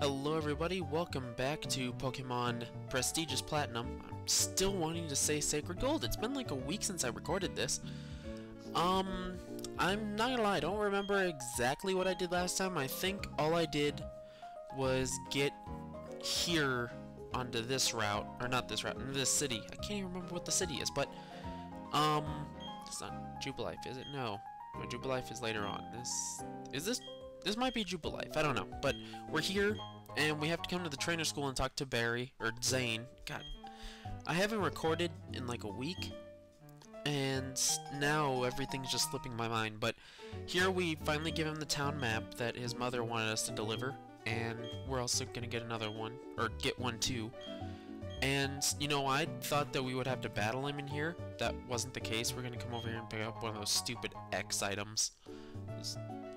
Hello everybody, welcome back to Pokemon Prestigious Platinum. I'm still wanting to say Sacred Gold. It's been like a week since I recorded this. I'm not gonna lie, I don't remember exactly what I did last time. I think all I did was get here onto this route, or not this route, into this city. I can't even remember what the city is, but, it's not Jubilife, is it? No. No, Jubilife is later on. This might be Jubilife, I don't know, but we're here, and we have to come to the trainer school and talk to Barry, or Zane. God, I haven't recorded in like a week, and now everything's just slipping my mind, but here we finally give him the town map that his mother wanted us to deliver, and we're also gonna get another one, or get one too. And, you know, I thought that we would have to battle him in here. That wasn't the case. We're gonna come over here and pick up one of those stupid X items.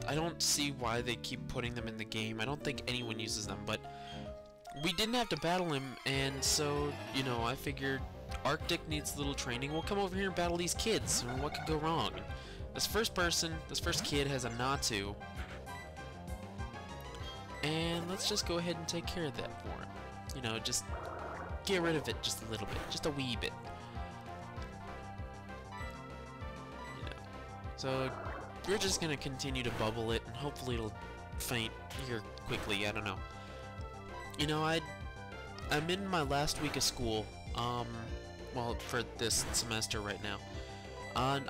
I don't see why they keep putting them in the game. I don't think anyone uses them, but we didn't have to battle him, and so, you know, I figured Arctic needs a little training. We'll come over here and battle these kids. And what could go wrong? This first kid has a Natu. And let's just go ahead and take care of that for him. You know, just get rid of it just a little bit. Just a wee bit. You know. So we're just gonna continue to bubble it, and hopefully it'll faint here quickly. I don't know. You know, I'm in my last week of school. Well, for this semester right now.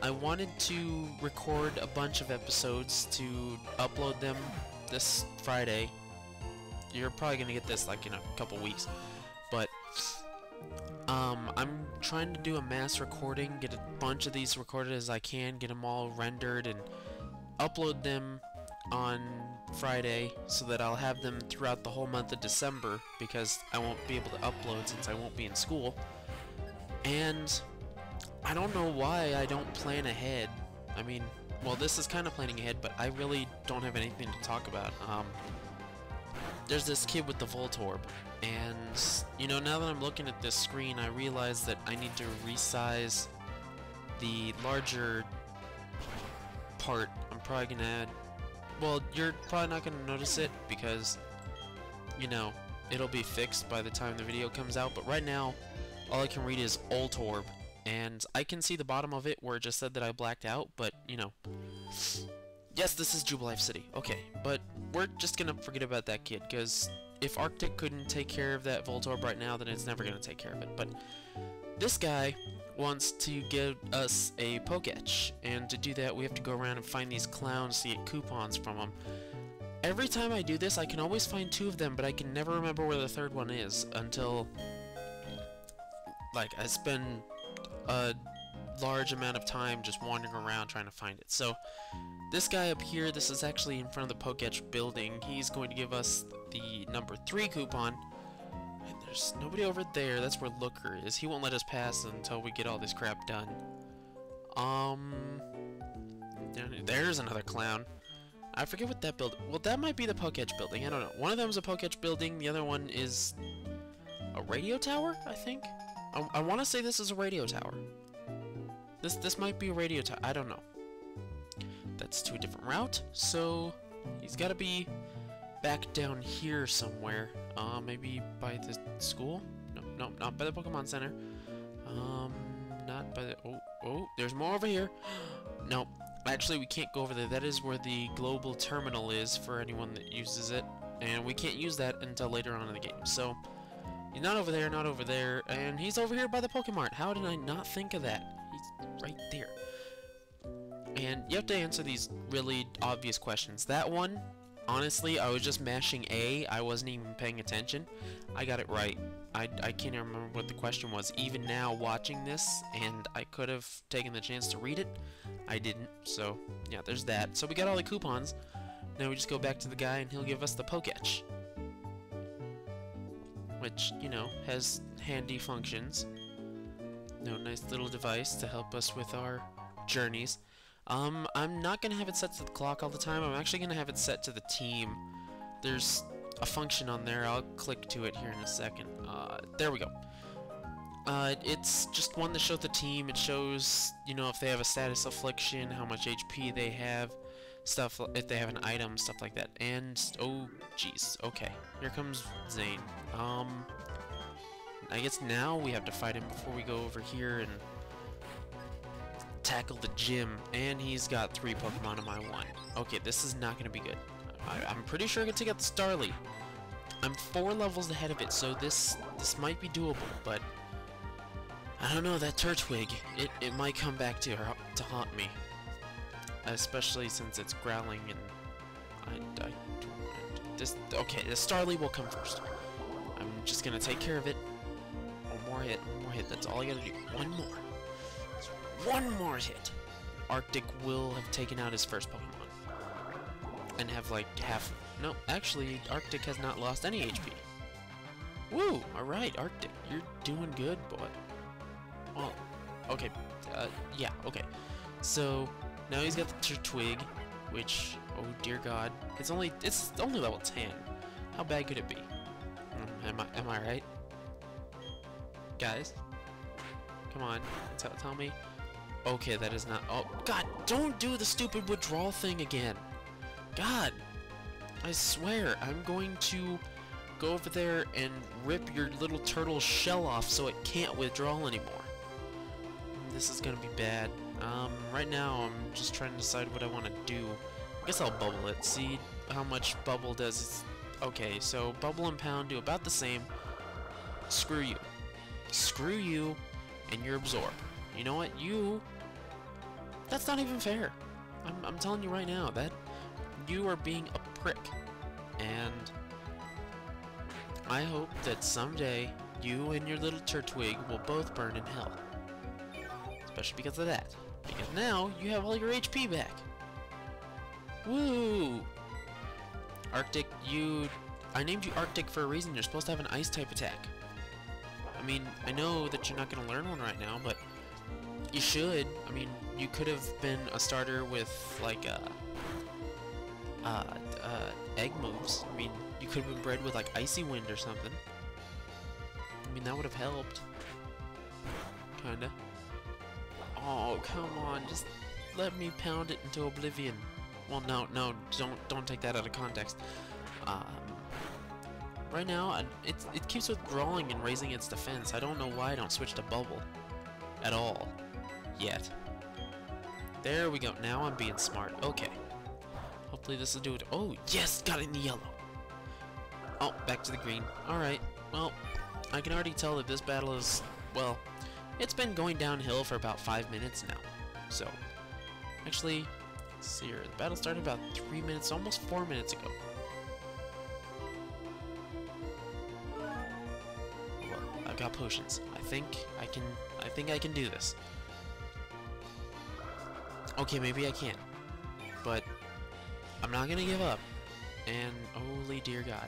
I wanted to record a bunch of episodes to upload them this Friday. You're probably gonna get this like in a couple weeks, but I'm trying to do a mass recording, get a bunch of these recorded as I can, get them all rendered, and upload them on Friday so that I'll have them throughout the whole month of December, because I won't be able to upload since I won't be in school. And I don't know why I don't plan ahead. I mean, well, this is kind of planning ahead, but I really don't have anything to talk about. There's this kid with the Voltorb, and, you know, now that I'm looking at this screen, I realize that I need to resize the larger part. I'm probably gonna add, well, you're probably not gonna notice it, because, you know, it'll be fixed by the time the video comes out, but right now, all I can read is Voltorb, and I can see the bottom of it where it just said that I blacked out, but, you know. Yes, this is Jubilife City. Okay, but we're just gonna forget about that kid, because if Arctic couldn't take care of that Voltorb right now, then it's never gonna take care of it. But this guy wants to give us a Poketch, and to do that, we have to go around and find these clowns to get coupons from them. Every time I do this, I can always find two of them, but I can never remember where the third one is until, like, I spend a large amount of time just wandering around trying to find it. So this guy up here, this is actually in front of the Poketch building. He's going to give us the number 3 coupon. And there's nobody over there. That's where Looker is. He won't let us pass until we get all this crap done. There's another clown. I forget what that building. Well, that might be the Poketch building. I don't know. One of them is a Poketch building. The other one is a radio tower, I think. I want to say this is a radio tower. This might be a radio tower. I don't know. That's to a different route, so he's got to be back down here somewhere. Maybe by the school? No, not by the Pokemon Center. Not by the... Oh, there's more over here. No, actually we can't go over there. That is where the global terminal is for anyone that uses it, and we can't use that until later on in the game. So, he's not over there, and he's over here by the Pokemart. How did I not think of that? He's right there. And you have to answer these really obvious questions. That one, honestly, I was just mashing A. I wasn't even paying attention. I got it right. I can't even remember what the question was, even now watching this, and I could have taken the chance to read it. I didn't, so yeah, there's that. So we got all the coupons. Now we just go back to the guy, and he'll give us the Poketch. Which, you know, has handy functions. No, nice little device to help us with our journeys. I'm not going to have it set to the clock all the time. I'm actually going to have it set to the team. There's a function on there. I'll click to it here in a second. There we go. It's just one that shows the team. It shows, you know, if they have a status affliction, how much HP they have. stuff, if they have an item, stuff like that. And, oh, jeez, okay, here comes Zane. I guess now we have to fight him before we go over here and tackle the gym, and he's got 3 Pokemon in my one. Okay, this is not gonna be good. I'm pretty sure I can take out the Starly. I'm 4 levels ahead of it, so this might be doable, but I don't know, that Turtwig, it might come back to haunt me. Especially since it's growling and okay, the Starly will come first. I'm just gonna take care of it. One more hit, that's all I gotta do. One more hit. Arctic will have taken out his first Pokemon. And have like half, no, actually Arctic has not lost any HP. Woo, alright, Arctic, you're doing good, boy. Oh, okay, yeah, okay. So, now he's got the Turtwig, which, oh dear god, it's only level 10. How bad could it be? Am I right? Guys? Come on, tell me. Okay, that is not, oh, god, don't do the stupid withdrawal thing again. God, I swear, I'm going to go over there and rip your little turtle shell off so it can't withdraw anymore. This is gonna be bad. Right now I'm just trying to decide what I want to do. I guess I'll bubble it, see how much bubble does. Okay, so bubble and pound do about the same. Screw you. Screw you and your absorb. You know what? That's not even fair. I'm telling you right now that you are being a prick. And I hope that someday you and your little Turtwig will both burn in hell. Especially because of that. Because now you have all your HP back. Woo! Arctic, I named you Arctic for a reason. You're supposed to have an ice type attack. I mean, I know that you're not going to learn one right now, but you should. I mean, you could have been a starter with, like, egg moves. I mean, you could have been bred with, like, Icy Wind or something. I mean, that would have helped. Kinda. Oh, come on, just let me pound it into oblivion. Well, no, don't take that out of context. Right now, it keeps withdrawing and raising its defense. I don't know why I don't switch to bubble at all, yet. There we go, now I'm being smart, okay. Hopefully this will do it. Oh, yes, got it in the yellow. Oh, back to the green. Alright, well, I can already tell that this battle is, well, it's been going downhill for about 5 minutes now. So, actually, let's see here. The battle started about 3 minutes, almost 4 minutes ago. Well, I've got potions. I think I can do this. Okay, maybe I can. But I'm not gonna give up. And holy dear god.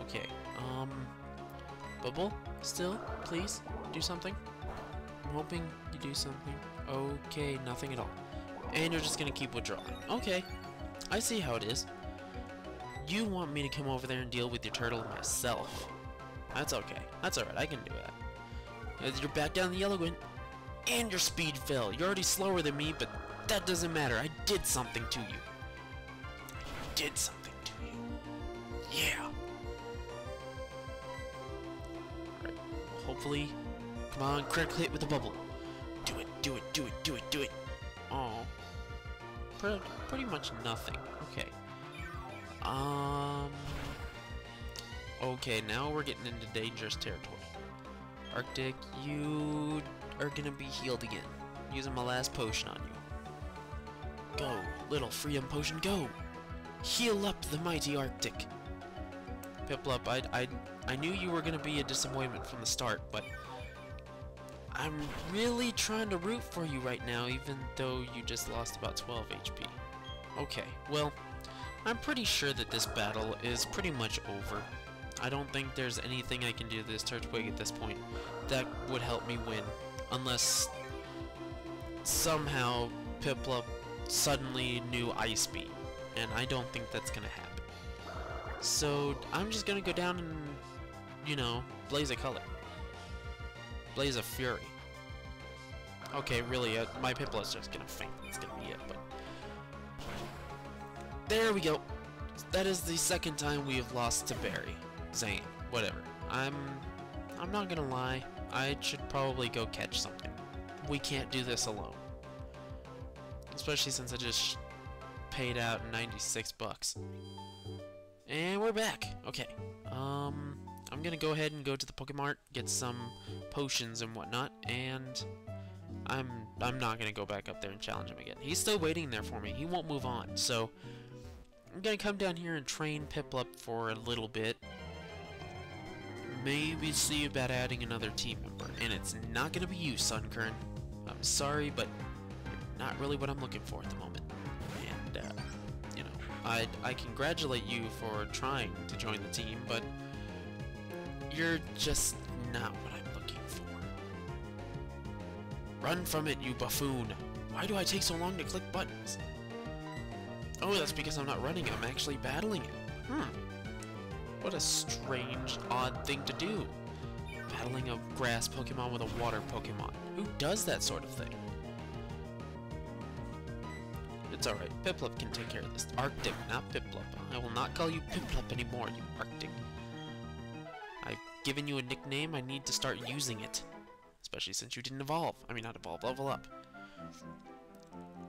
Okay, Bubble, still, please, do something. I'm hoping you do something. Okay, nothing at all. And you're just gonna keep withdrawing. Okay, I see how it is. You want me to come over there and deal with your turtle myself. That's okay. That's alright, I can do that. You're back down the yellow wind. And your speed fell. You're already slower than me, but that doesn't matter. I did something to you. I did something to you. Yeah. Hopefully, come on, critical hit with the bubble. Do it, do it, do it, do it, do it. Oh, pretty much nothing. Okay. Okay, now we're getting into dangerous territory. Arctic, you are gonna be healed again. I'm using my last potion on you. Go, little freedom potion, go. Heal up the mighty Arctic. Piplup, I knew you were gonna be a disappointment from the start, but I'm really trying to root for you right now, even though you just lost about 12 HP. Okay, well, I'm pretty sure that this battle is pretty much over. I don't think there's anything I can do to this Turtwig at this point that would help me win, unless somehow Piplup suddenly knew Ice Beam, and I don't think that's gonna happen. So I'm just gonna go down and, you know, blaze a color. Blaze of fury. Okay, really, my Piplup's just gonna faint. That's gonna be it, but... There we go. That is the second time we have lost to Barry. Zane, whatever. I'm not gonna lie. I should probably go catch something. We can't do this alone. Especially since I just paid out 96 bucks. And we're back. Okay. I'm gonna go ahead and go to the Pokemart, get some potions and whatnot, and I'm not gonna go back up there and challenge him again. He's still waiting there for me. He won't move on. So I'm gonna come down here and train Piplup for a little bit. Maybe see about adding another team member, and it's not gonna be you, Sunkern. I'm sorry, but you're not really what I'm looking for at the moment. And you know, I congratulate you for trying to join the team, but you're just not what I'm looking for. Run from it, you buffoon! Why do I take so long to click buttons? Oh, that's because I'm not running, I'm actually battling it. What a strange, odd thing to do. Battling a grass Pokemon with a water Pokemon. Who does that sort of thing? It's alright, Piplup can take care of this. Arctic, not Piplup. I will not call you Piplup anymore, you Arctic. Given you a nickname, I need to start using it. Especially since you didn't evolve. I mean, not evolve, level up.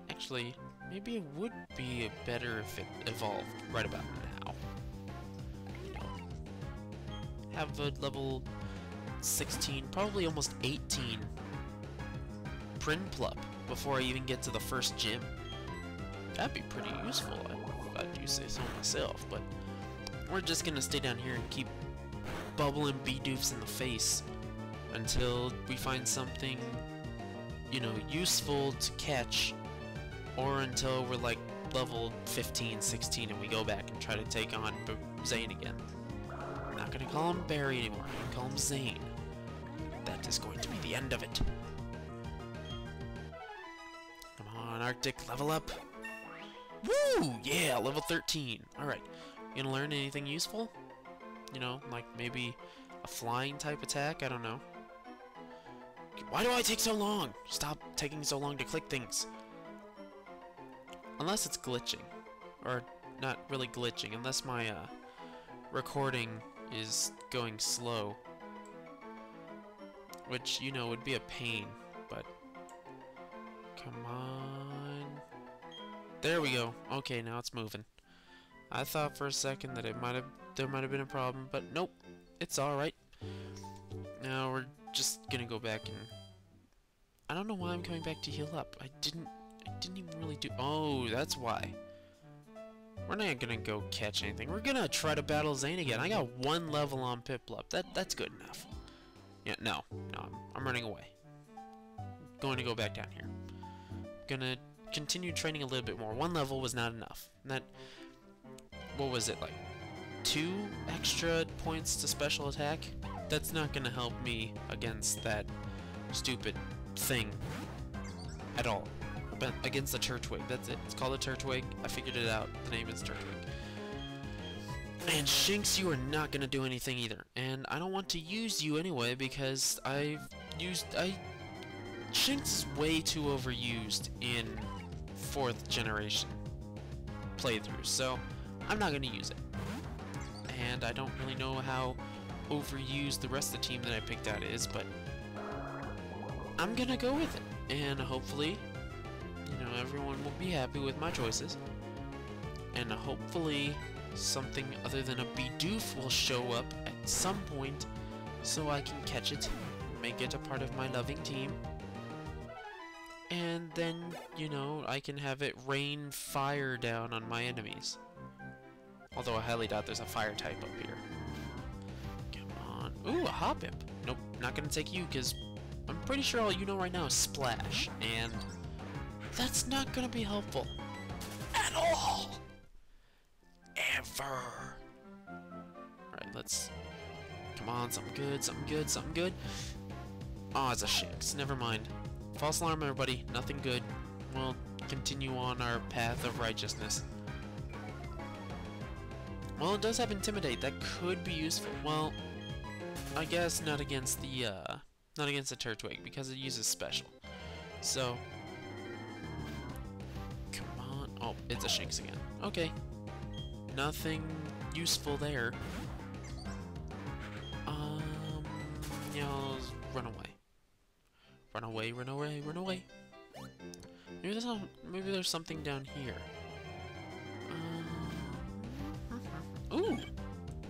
Actually, maybe it would be better if it evolved right about now. You know, have a level 16, probably almost 18 Prinplup before I even get to the first gym. That'd be pretty useful, I do say so myself, but we're just gonna stay down here and keep bubbling Bidoofs in the face until we find something, you know, useful to catch, or until we're like level 15, 16 and we go back and try to take on Zane again. I'm not gonna call him Barry anymore, I'm gonna call him Zane. That is going to be the end of it. Come on, Arctic, level up. Woo! Yeah, level 13. Alright, you gonna learn anything useful? You know, like maybe a flying type attack? I don't know. Why do I take so long? Stop taking so long to click things. Unless it's glitching. Or not really glitching, unless my recording is going slow. Which, you know, would be a pain, but... Come on... There we go. Okay, now it's moving. I thought for a second that it might have... There might have been a problem, but nope, it's alright. Now we're just gonna go back and... I don't know why I'm coming back to heal up. I didn't even really do... Oh, that's why. We're not gonna go catch anything. We're gonna try to battle Zane again. I got one level on Piplup. That's good enough. Yeah, no, I'm running away. I'm going to go back down here. Gonna continue training a little bit more. One level was not enough. That... What was it like? 2 extra points to special attack? That's not gonna help me against that stupid thing at all. But against the Turtwig, that's it. It's called a Turtwig. I figured it out. The name is Turtwig. And Shinx, you are not gonna do anything either. And I don't want to use you anyway because Shinx is way too overused in 4th generation playthroughs, so I'm not gonna use it. And I don't really know how overused the rest of the team that I picked out is, but I'm gonna go with it, and hopefully, you know, everyone will be happy with my choices, and hopefully something other than a Bidoof will show up at some point so I can catch it, make it a part of my loving team, and then, you know, I can have it rain fire down on my enemies. Although I highly doubt there's a fire type up here. Come on. Ooh, a Hoppip. Nope, not gonna take you, because I'm pretty sure all you know right now is Splash. And that's not gonna be helpful. At all! Ever! Alright, let's... Come on, something good, something good, something good. Aw, oh, it's a Shinx. Never mind. False alarm, everybody. Nothing good. We'll continue on our path of righteousness. Well, it does have Intimidate. That could be useful. Well, I guess not against the Turtwig because it uses special. So, come on. Oh, it's a Shinx again. Okay. Nothing useful there. You know, run away. Run away, run away, run away. Maybe there's, not, maybe there's something down here. Ooh!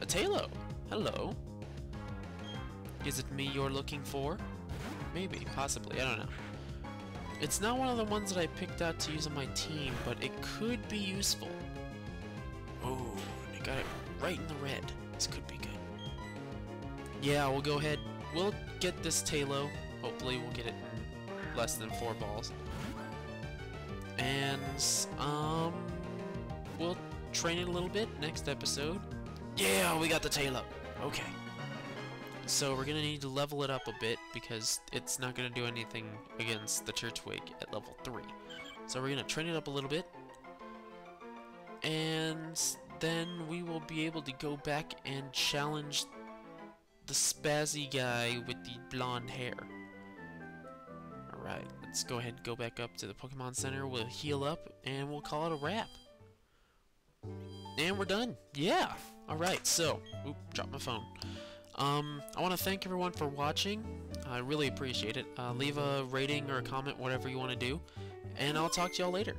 A Taillow! Hello! Is it me you're looking for? Maybe, possibly, I don't know. It's not one of the ones that I picked out to use on my team, but it could be useful. Oh, I got it right in the red. This could be good. Yeah, we'll go ahead. We'll get this Taillow. Hopefully we'll get it in less than 4 balls. And, we'll train it a little bit next episode. Yeah, we got the Taillow. Okay. So we're gonna need to level it up a bit because it's not gonna do anything against the Turtwig at level 3. So we're gonna train it up a little bit. And then we will be able to go back and challenge the spazzy guy with the blonde hair. Alright, let's go ahead and go back up to the Pokemon Center. We'll heal up and we'll call it a wrap. And we're done. Yeah. Alright, so. Oop, dropped my phone. I want to thank everyone for watching. I really appreciate it. Leave a rating or a comment, whatever you want to do. And I'll talk to y'all later.